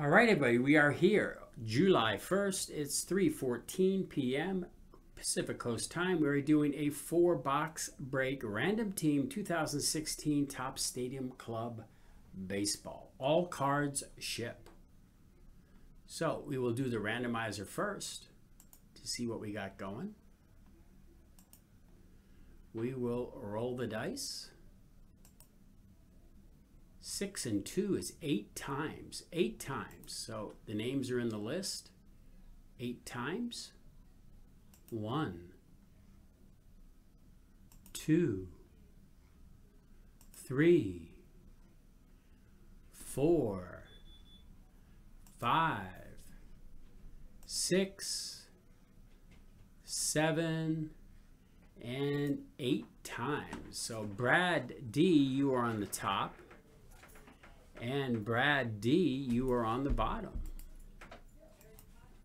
All right, everybody, we are here July 1st. It's 3:14 p.m. Pacific Coast time. We're doing a 4-box break random team 2016 Topps Stadium Club Baseball. All cards ship. So we will do the randomizer first to see what we got going. We will roll the dice. 6 and 2 is 8 times. 8 times. So the names are in the list. 8 times. 1, 2, 3, 4, 5, 6, 7, and 8 times. So Brad D, you are on the top. And Brad D, you are on the bottom.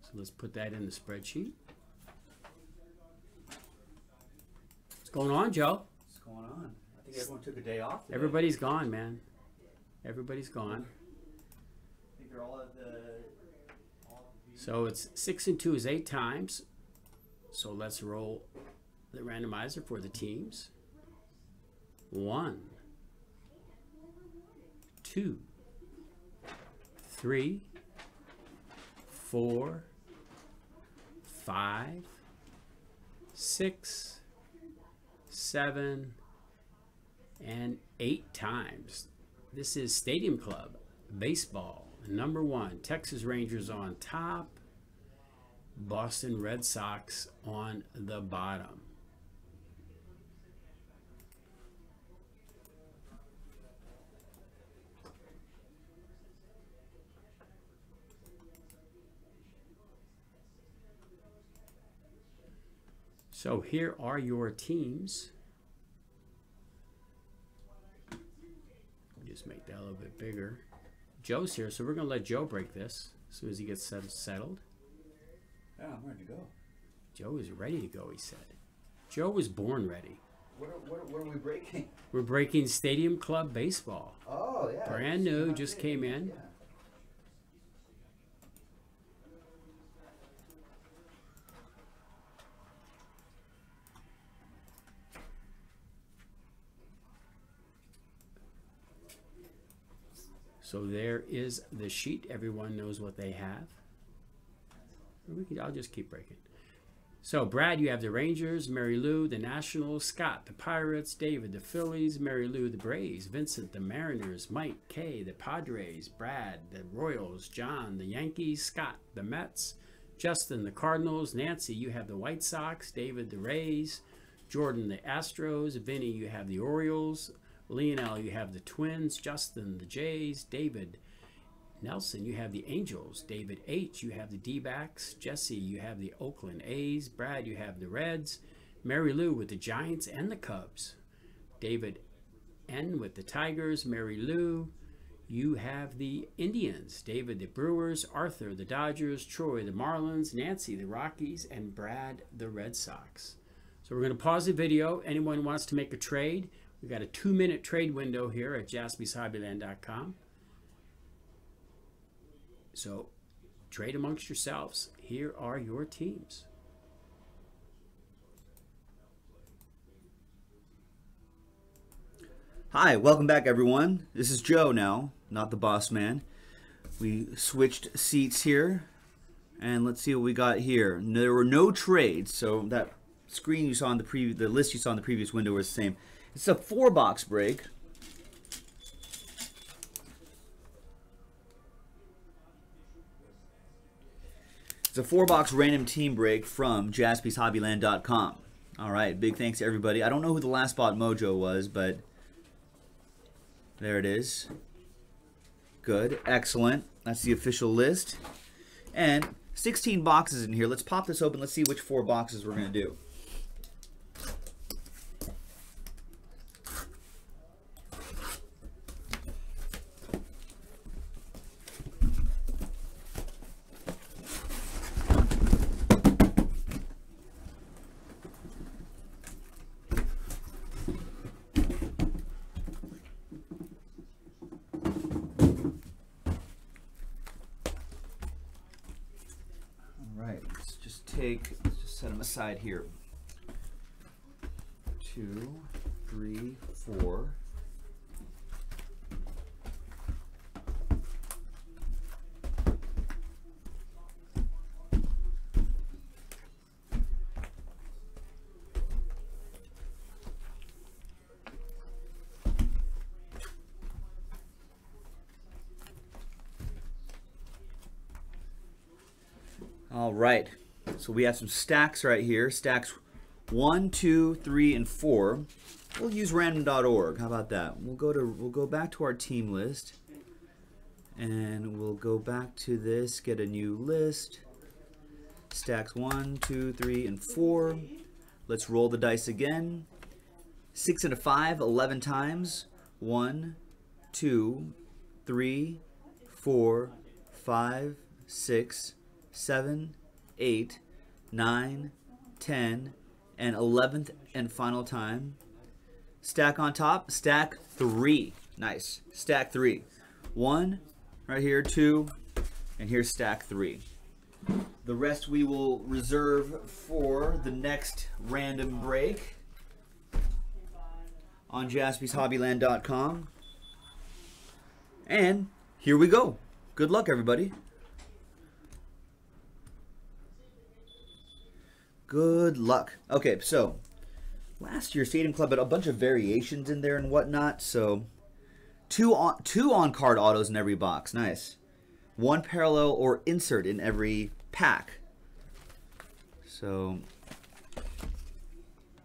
So let's put that in the spreadsheet. What's going on, Joe? What's going on? I think everyone took a day off today. Everybody's gone, man. Everybody's gone. I think they're all at the... So it's 6 and 2 is 8 times. So let's roll the randomizer for the teams. 1, 2, 3, 4, 5, 6, 7, and 8 times. This is Stadium Club Baseball. Number 1, Texas Rangers on top, Boston Red Sox on the bottom. So here are your teams. Just make that a little bit bigger. Joe's here, so we're going to let Joe break this as soon as he gets settled. Yeah, I'm ready to go. Joe is ready to go, he said. Joe was born ready. What are we breaking? We're breaking Stadium Club Baseball. Oh, yeah. Brand new, just came in. Yeah. So there is the sheet. Everyone knows what they have. I'll just keep breaking. So Brad, you have the Rangers, Mary Lou, the Nationals, Scott, the Pirates, David, the Phillies, Mary Lou, the Braves, Vincent, the Mariners, Mike, Kay, the Padres, Brad, the Royals, John, the Yankees, Scott, the Mets, Justin, the Cardinals, Nancy, you have the White Sox, David, the Rays, Jordan, the Astros, Vinny, you have the Orioles, Lionel, you have the Twins, Justin, the Jays, David, Nelson, you have the Angels, David H, you have the D-backs, Jesse, you have the Oakland A's, Brad, you have the Reds, Mary Lou with the Giants and the Cubs, David N with the Tigers, Mary Lou, you have the Indians, David the Brewers, Arthur the Dodgers, Troy the Marlins, Nancy the Rockies, and Brad the Red Sox. So we're going to pause the video. Anyone wants to make a trade? We've got a 2-minute trade window here at JaspysHobbyland.com. So trade amongst yourselves. Here are your teams. Hi, welcome back, everyone. This is Joe now, not the boss man. We switched seats here, and let's see what we got here. There were no trades, so that screen you saw in the list you saw in the previous window was the same. It's a 4-box break. It's a 4-box random team break from JaspysHobbyland.com. All right, big thanks to everybody. I don't know who the last spot mojo was, but there it is. Good, excellent. That's the official list. And 16 boxes in here. Let's pop this open. Let's see which 4 boxes we're going to do. take, let's just set them aside here. 2, 3, 4. All right, so we have some stacks right here, stacks 1, 2, 3, and 4. We'll use random.org. How about that? We'll go back to our team list, and we'll go back to this, get a new list, stacks 1, 2, 3, and 4. Let's roll the dice again. 6 and a 5, 11 times. 1, 2, 3, 4, 5, 6, 7, 8, 9, 10, and 11th and final time. Stack on top, stack 3. Nice, stack 3. 1 right here, 2, and here's stack 3. The rest we will reserve for the next random break on JaspysHobbyland.com. And here we go. Good luck, everybody. Good luck. Okay, so last year Stadium Club had a bunch of variations in there and whatnot. So two on-card autos in every box. Nice. 1 parallel or insert in every pack. So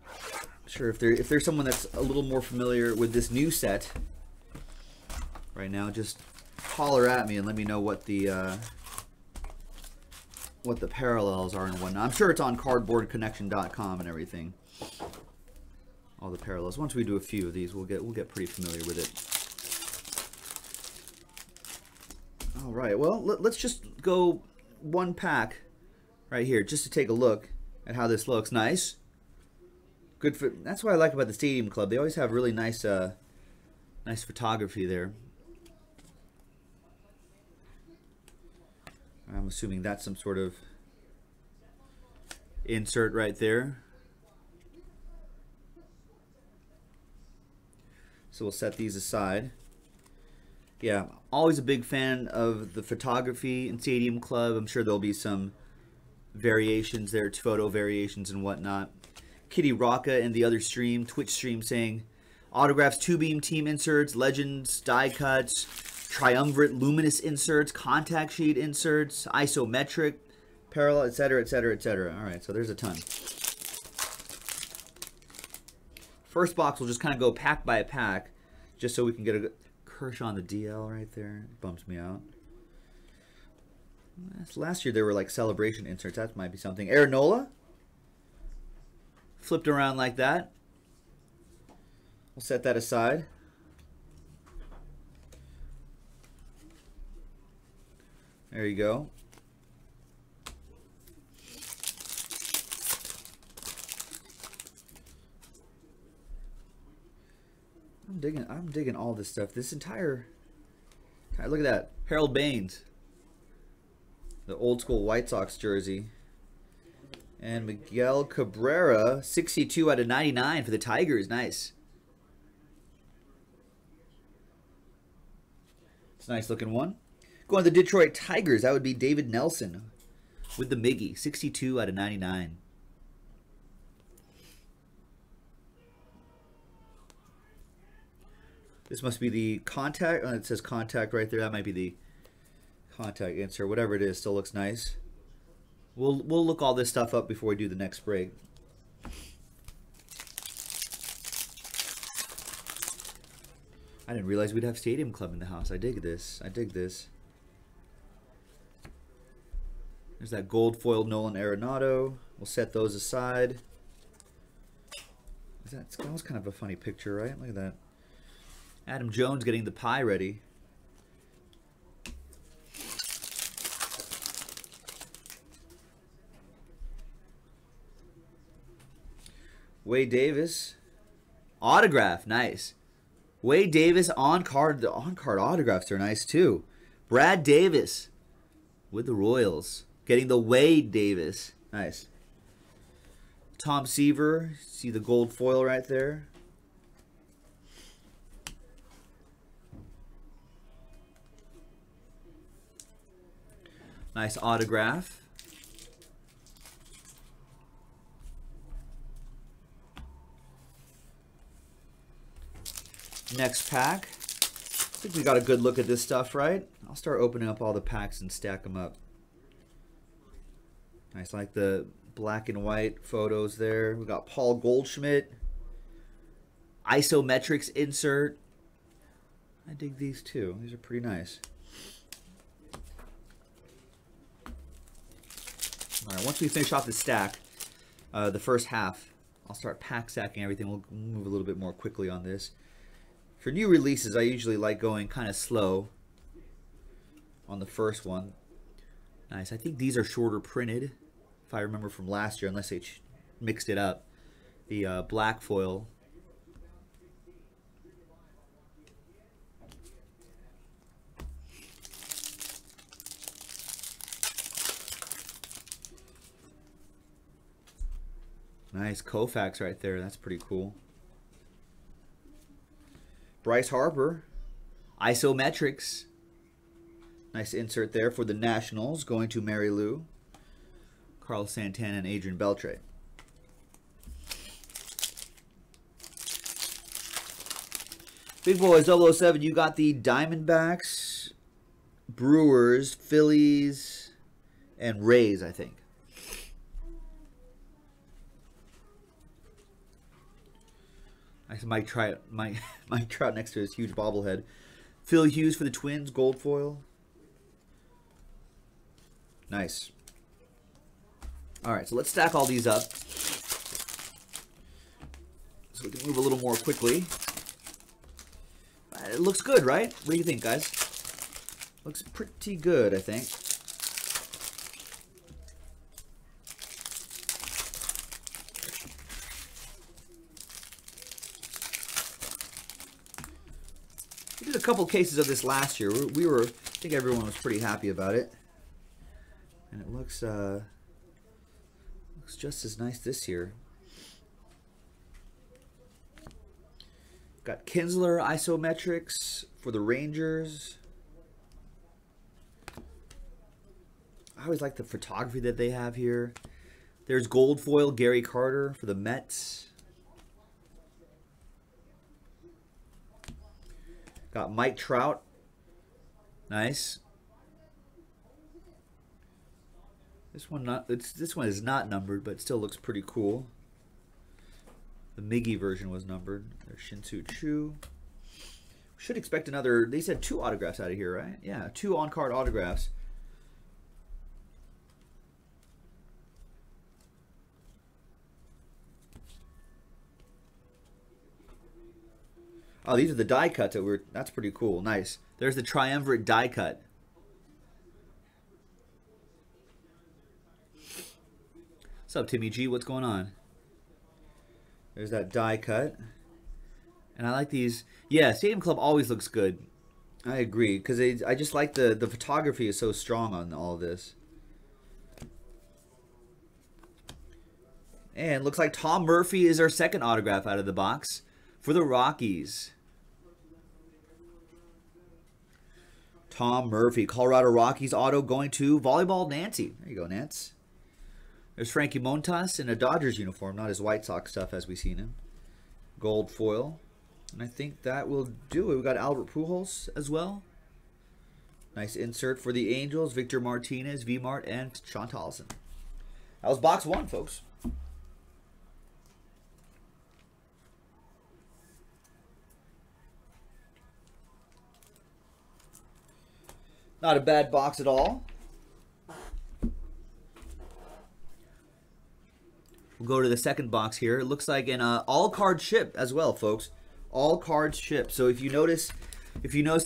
I'm sure if there's someone that's a little more familiar with this new set right now, just holler at me and let me know what the parallels are and whatnot. I'm sure it's on cardboardconnection.com and everything. All the parallels. Once we do a few of these, we'll get pretty familiar with it. All right. Well, let's just go one pack right here just to take a look at how this looks. Nice. Good for. That's what I like about the Stadium Club. They always have really nice, nice photography there. I'm assuming that's some sort of insert right there. So we'll set these aside. Yeah, always a big fan of the photography in Stadium Club. I'm sure there'll be some variations there, photo variations and whatnot. Kitty Rocca in the other stream, Twitch stream, saying, autographs, 2-beam team inserts, legends, die cuts, triumvirate luminous inserts, contact sheet inserts, isometric, parallel, etc., etc., etc. All right, so there's a ton. First box will just kind of go pack by pack, just so we can get a Kershaw on the DL right there. It bumps me out. Last year there were like celebration inserts. That might be something. Aaron Nola flipped around like that. We'll set that aside. There you go. I'm digging all this stuff. This entire look at that. Harold Baines. The old school White Sox jersey. And Miguel Cabrera, 62 out of 99 for the Tigers. Nice. It's a nice looking one. Going to the Detroit Tigers, that would be David Nelson with the Miggy, 62 out of 99. This must be the contact. Oh, it says contact right there. That might be the contact insert. Whatever it is, still looks nice. We'll look all this stuff up before we do the next break. I didn't realize we'd have Stadium Club in the house. I dig this. I dig this. There's that gold foil Nolan Arenado. We'll set those aside. That was kind of a funny picture, right? Look at that. Adam Jones getting the pie ready. Wade Davis. Autograph, nice. Wade Davis on-card. The on-card autographs are nice too. Brad Davis with the Royals. Getting the Wade Davis. Nice. Tom Seaver, see the gold foil right there. Nice autograph. Next pack. I think we got a good look at this stuff, right? I'll start opening up all the packs and stack them up. Nice, like the black and white photos there. We got Paul Goldschmidt. Isometrics insert. I dig these too. These are pretty nice. All right, once we finish off the stack, the first half, I'll start pack sacking everything. We'll move a little bit more quickly on this. For new releases, I usually like going kind of slow on the first one. Nice. I think these are shorter printed, if I remember from last year, unless they mixed it up. The black foil. Nice Koufax right there. That's pretty cool. Bryce Harper, isometrics. Nice insert there for the Nationals, going to Mary Lou, Carlos Santana, and Adrian Beltre. Big Boys 007, you got the Diamondbacks, Brewers, Phillies, and Rays, I think. I said Mike Trout next to his huge bobblehead. Phil Hughes for the Twins, gold foil. Nice. All right, so let's stack all these up so we can move a little more quickly. It looks good, right? What do you think, guys? Looks pretty good, I think. We did a couple cases of this last year. We were, I think everyone was pretty happy about it. And it looks looks just as nice this year. Got Kinsler isometrics for the Rangers. I always like the photography that they have here. There's gold foil Gary Carter for the Mets. Got Mike Trout. Nice. This one is not numbered, but still looks pretty cool. The Miggy version was numbered. There's Shin-Soo Choo. Should expect another. They said 2 autographs out of here, right? Yeah, 2 on-card autographs. Oh, these are the die cuts that were. That's pretty cool. Nice. There's the triumvirate die cut. What's up, Timmy G? What's going on? There's that die cut. And I like these. Yeah, Stadium Club always looks good. I agree, because I just like the photography is so strong on all of this. And it looks like Tom Murphy is our second autograph out of the box for the Rockies. Tom Murphy, Colorado Rockies auto going to Volleyball Nancy. There you go, Nance. There's Frankie Montas in a Dodgers uniform, not his White Sox stuff as we've seen him. Gold foil. And I think that will do it. We've got Albert Pujols as well. Nice insert for the Angels. Victor Martinez, V-Mart, and Sean Tolleson. That was box one, folks. Not a bad box at all. We'll go to the second box here. It looks like an all card ship as well, folks. All cards ship. So if you notice,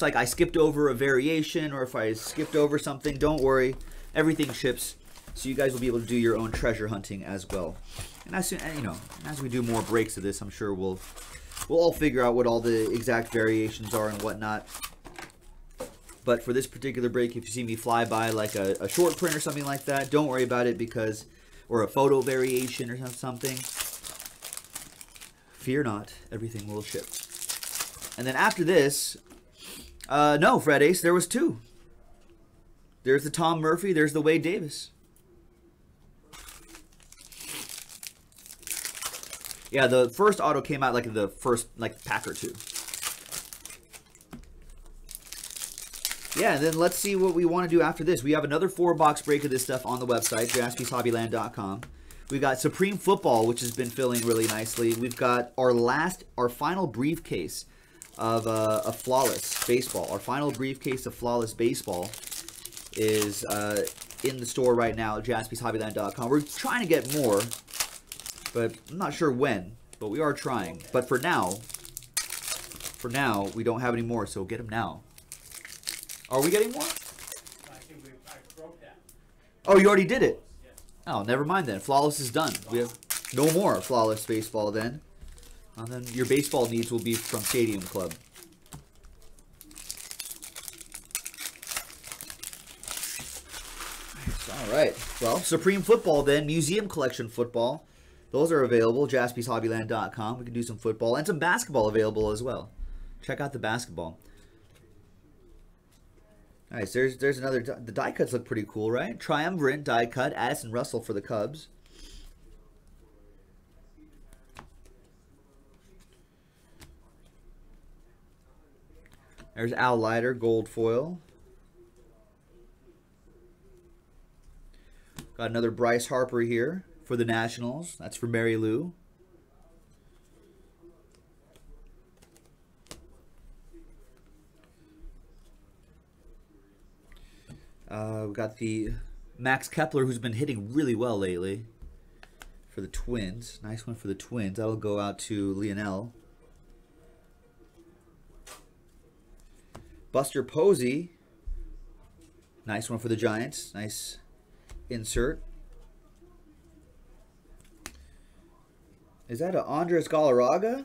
like I skipped over a variation or if I skipped over something, don't worry. Everything ships. So you guys will be able to do your own treasure hunting as well. And as soon, you know, as we do more breaks of this, I'm sure we'll all figure out what all the exact variations are and whatnot. But for this particular break, if you see me fly by like a short print or something like that, don't worry about it because or a photo variation or something, fear not, everything will ship. And then after this, no, Fred Ace, there was two. There's the Tom Murphy, there's the Wade Davis. Yeah, the first auto came out like the first pack or two. Yeah, and then let's see what we want to do after this. We have another 4-box break of this stuff on the website, JaspysHobbyland.com. We've got Supreme Football, which has been filling really nicely. We've got our final briefcase of a flawless baseball. Our final briefcase of flawless baseball is in the store right now at JaspysHobbyland.com. We're trying to get more, but I'm not sure when, but we are trying. But for now, we don't have any more, so get them now. Are we getting more? I broke that. Oh, you already did it? Yes. Oh, never mind then. Flawless is done. Wow. We have no more Flawless Baseball then. And then your baseball needs will be from Stadium Club. All right. Well, Supreme Football then. Museum Collection Football. Those are available. JaspysHobbyland.com. We can do some football and some basketball available as well. Check out the basketball. Nice. There's another. The die cuts look pretty cool, right? Triumvirate die cut. Addison Russell for the Cubs. There's Al Leiter, gold foil. Got another Bryce Harper here for the Nationals. That's for Mary Lou. We've got the Max Kepler, who's been hitting really well lately for the Twins. Nice one for the Twins. That'll go out to Lionel. Buster Posey. Nice one for the Giants. Nice insert. Is that an Andres Galarraga?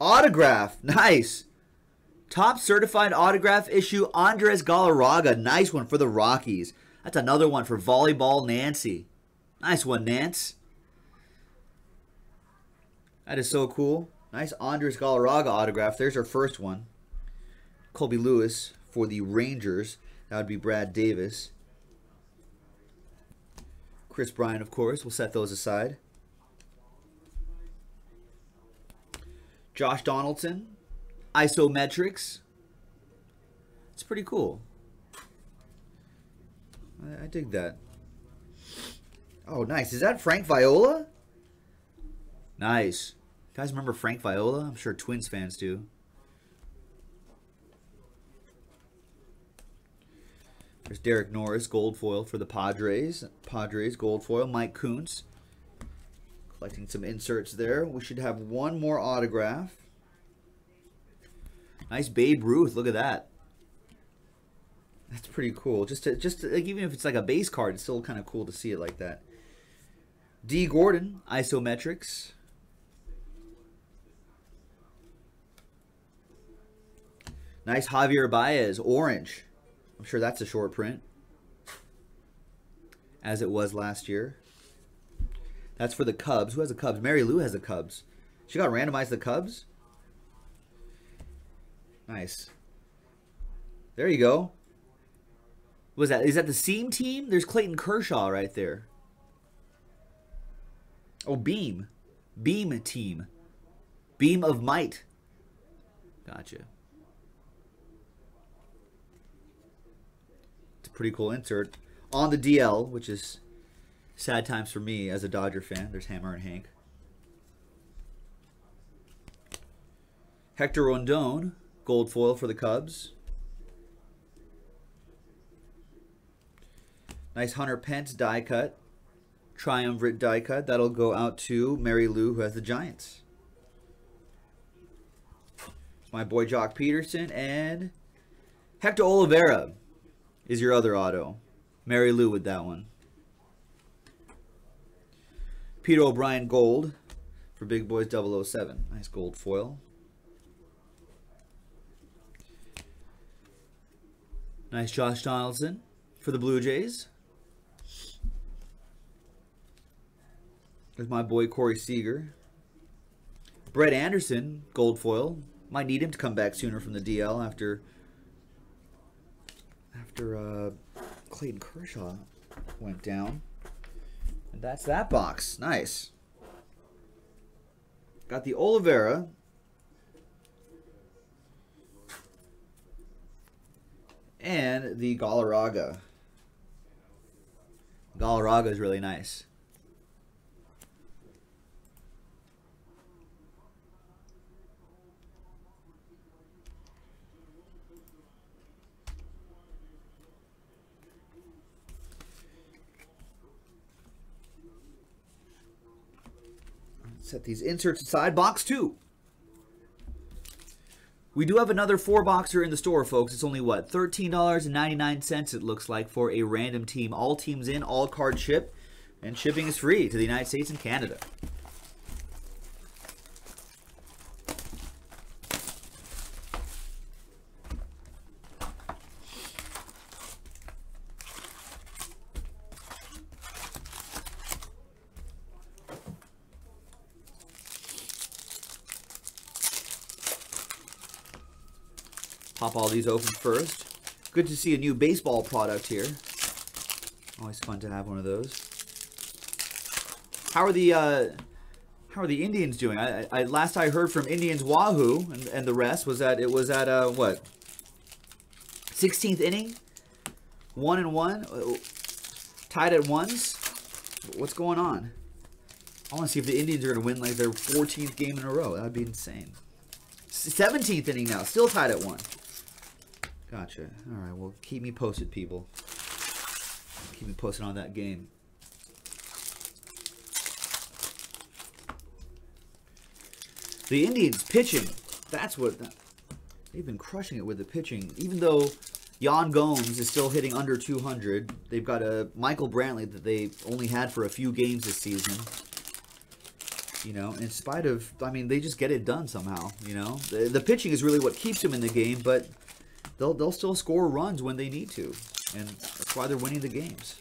Autograph. Nice. Top certified autograph issue, Andres Galarraga. Nice one for the Rockies. That's another one for Volleyball Nancy. Nice one, Nance. That is so cool. Nice Andres Galarraga autograph. There's our first one. Colby Lewis for the Rangers. That would be Brad Davis. Chris Bryant, of course. We'll set those aside. Josh Donaldson. Isometrics. It's pretty cool. I dig that. Oh, nice. Is that Frank Viola? Nice. You guys remember Frank Viola? I'm sure Twins fans do. There's Derek Norris, gold foil for the Padres. Padres, gold foil. Mike Kuntz. Collecting some inserts there. We should have one more autograph. Nice Babe Ruth. Look at that. That's pretty cool. Just to, like, even if it's like a base card, it's still kind of cool to see it like that. D. Gordon, Isometrics. Nice Javier Baez, orange. I'm sure that's a short print, as it was last year. That's for the Cubs. Who has the Cubs? Mary Lou has the Cubs. She got randomized the Cubs. Nice. There you go. What was that? Is that the seam team? There's Clayton Kershaw right there. Oh, beam. Beam team. Beam of might. Gotcha. It's a pretty cool insert. On the DL, which is sad times for me as a Dodger fan. There's Hammer and Hank. Hector Rondon. Gold foil for the Cubs. Nice Hunter Pence die cut. Triumvirate die cut. That'll go out to Mary Lou, who has the Giants. My boy Jock Peterson and Hector Oliveira is your other auto. Mary Lou with that one. Peter O'Brien gold for Big Boys 007. Nice gold foil. Nice Josh Donaldson for the Blue Jays. There's my boy Corey Seager. Brett Anderson, gold foil. Might need him to come back sooner from the DL after Clayton Kershaw went down. And that's that box. Nice. Got the Oliveira. And the Galarraga. Galarraga is really nice. Set these inserts aside. Box two. We do have another four-boxer in the store, folks. It's only, what, $13.99, it looks like, for a random team. All teams in, all card ship, and shipping is free to the United States and Canada. Pop all these open first. Good to see a new baseball product here. Always fun to have one of those. How are the Indians doing? I last I heard from Indians Wahoo and the rest was that it was at what, 16th inning, 1-1, tied at ones. What's going on? I want to see if the Indians are going to win like their 14th game in a row. That would be insane. 17th inning now, still tied at 1. Gotcha. All right, well, keep me posted, people. Keep me posted on that game. The Indians pitching. That's what... They've been crushing it with the pitching. Even though Yan Gomes is still hitting under 200, they've got a Michael Brantley that they only had for a few games this season. You know, in spite of... I mean, they just get it done somehow, you know? The pitching is really what keeps them in the game, but... They'll still score runs when they need to, and that's why they're winning the games.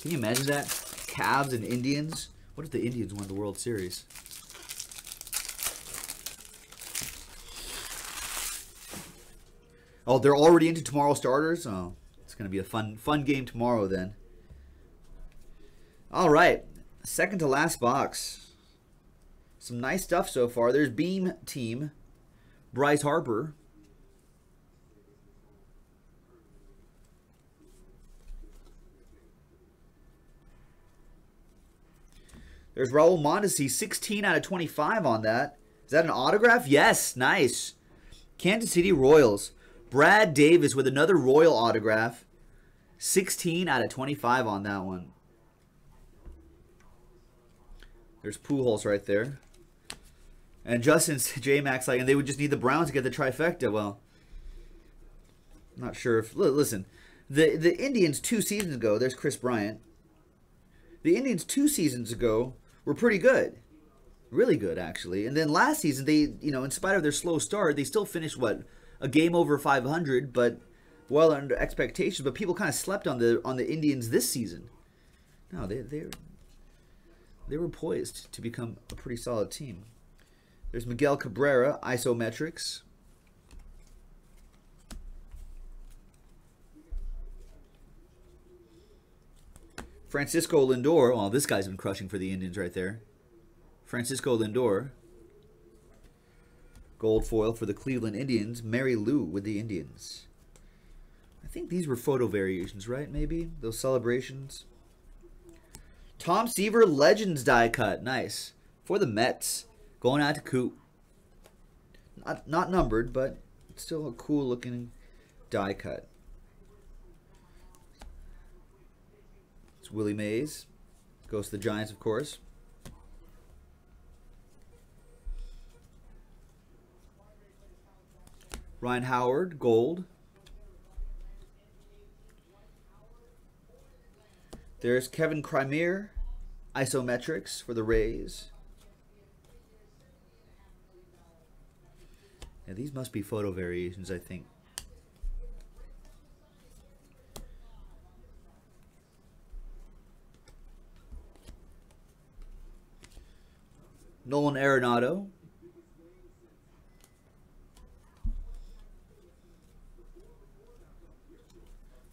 Can you imagine that? Cavs and Indians? What if the Indians won the World Series? Oh, they're already into tomorrow's starters? Oh, it's going to be a fun game tomorrow then. All right, second to last box. Some nice stuff so far. There's Beam Team. Bryce Harper. There's Raul Mondesi, 16 out of 25 on that. Is that an autograph? Yes, nice. Kansas City Royals. Brad Davis with another Royal autograph. 16 out of 25 on that one. There's Pujols right there. And Justin's J-Max, like, and they would just need the Browns to get the trifecta. Well, I'm not sure if... Listen, the Indians 2 seasons ago... There's Chris Bryant. The Indians 2 seasons ago were pretty good. Really good, actually. And then last season, they, you know, in spite of their slow start, they still finished, what, a game over 500, but well under expectations. But people kind of slept on the Indians this season. No, they were poised to become a pretty solid team. There's Miguel Cabrera, Isometrics. Francisco Lindor. Well, this guy's been crushing for the Indians right there. Francisco Lindor. Gold foil for the Cleveland Indians. Mary Lou with the Indians. I think these were photo variations, right? Maybe? Those celebrations. Tom Seaver, Legends die cut. Nice. For the Mets. Going out to Coop. Not numbered, but still a cool-looking die cut. It's Willie Mays. Goes to the Giants, of course. Ryan Howard, gold. There's Kevin Kiermaier, Isometrics for the Rays. Yeah, these must be photo variations, I think. Nolan Arenado.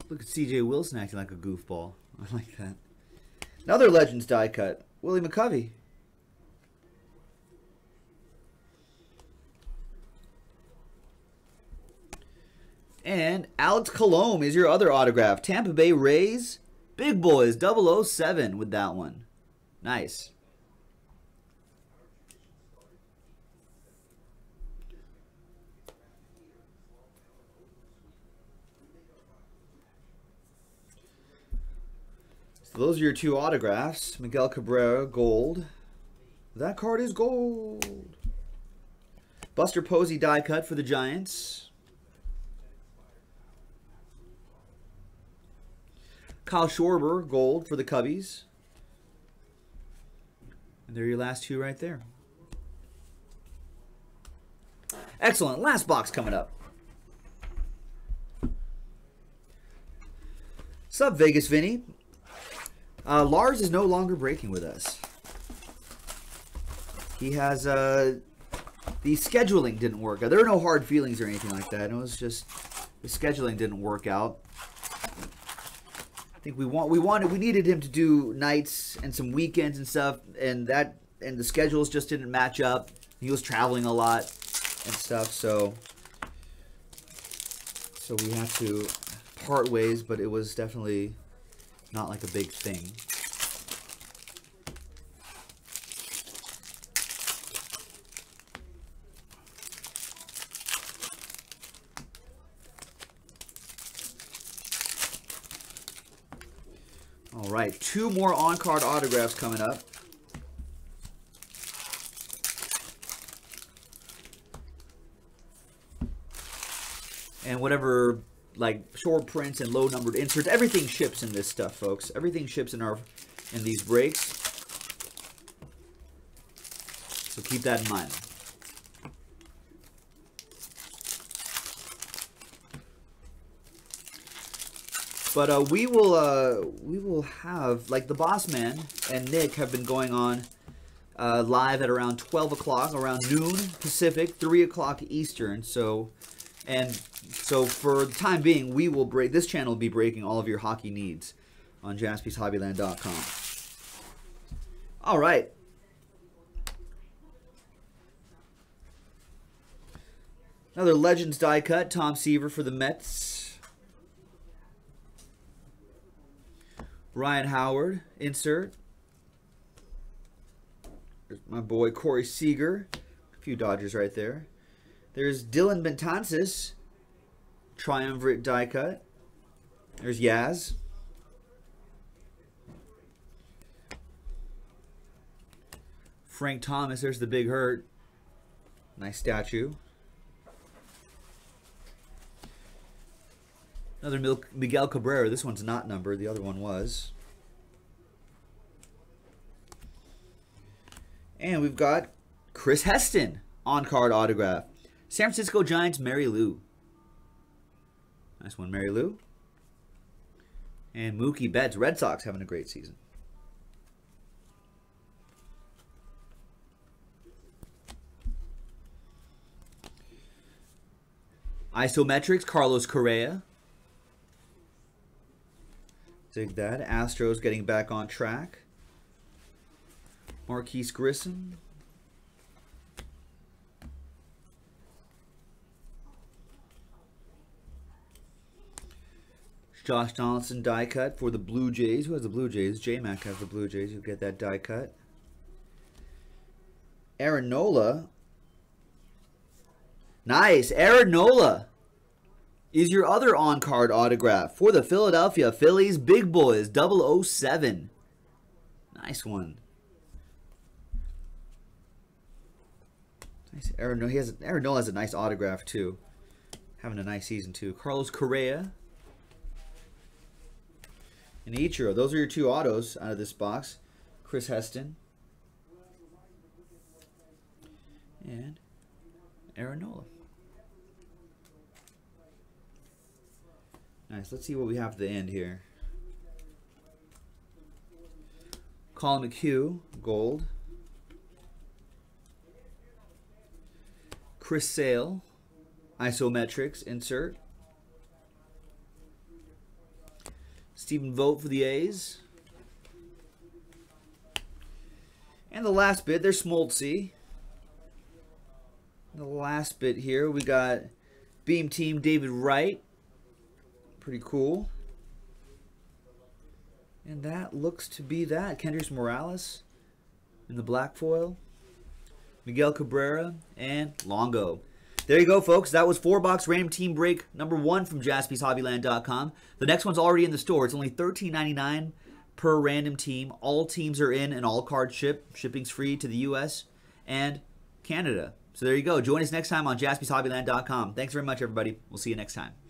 Look at C.J. Wilson acting like a goofball. I like that. Another Legends die cut. Willie McCovey. And Alex Colomb is your other autograph. Tampa Bay Rays. Big Boys 007 with that one. Nice. So those are your two autographs. Miguel Cabrera, gold. That card is gold. Buster Posey die cut for the Giants. Kyle Schwarber, gold for the Cubbies. And they're your last two right there. Excellent. Last box coming up. Sup, Vegas Vinny. Lars is no longer breaking with us. He has, the scheduling didn't work out. There were no hard feelings or anything like that. It was just the scheduling didn't work out. I think we needed him to do nights and some weekends and stuff, and the schedules just didn't match up. He was traveling a lot and stuff, so we had to part ways, but it was definitely not like a big thing. All right, two more on-card autographs coming up. And whatever, like, short prints and low-numbered inserts, everything ships in this stuff, folks. Everything ships in these breaks. So keep that in mind. But we will have, like, the Boss Man and Nick have been going on live at around 12 o'clock, around noon Pacific, 3 o'clock Eastern. So for the time being, we will break, this channel will be breaking all of your hockey needs on JaspysHobbyland.com. All right. Another Legends die cut, Tom Seaver for the Mets. Ryan Howard, insert. There's my boy Corey Seager. A few Dodgers right there. There's Dylan Betances, triumvirate die cut. There's Yaz. Frank Thomas, there's the Big Hurt. Nice statue. Another Miguel Cabrera. This one's not numbered. The other one was. And we've got Chris Heston on-card autograph. San Francisco Giants, Mary Lou. Nice one, Mary Lou. And Mookie Betts. Red Sox having a great season. Isometrics, Carlos Correa. Dig that. Astros getting back on track. Marquise Grissom. Josh Donaldson die cut for the Blue Jays. Who has the Blue Jays? J-Mac has the Blue Jays. You get that die cut. Aaron Nola. Nice. Aaron Nola is your other on-card autograph for the Philadelphia Phillies, Big Boys 007. Nice one. Nice. Aaron Nola has a nice autograph, too. Having a nice season, too. Carlos Correa. And Ichiro. Those are your two autos out of this box. Chris Heston. And Aaron Nola. Nice. Let's see what we have at the end here. Colin McHugh, gold. Chris Sale, isometrics insert. Stephen Vogt for the A's. And the last bit, there's Smoltz. The last bit here, we got Beam Team David Wright. Pretty cool. And that looks to be that. Kendrys Morales in the black foil. Miguel Cabrera and Longo. There you go, folks. That was 4-box random team break #1 from JaspysHobbyland.com. The next one's already in the store. It's only $13.99 per random team. All teams are in and all cards ship. Shipping's free to the U.S. and Canada. So there you go. Join us next time on JaspysHobbyland.com. Thanks very much, everybody. We'll see you next time.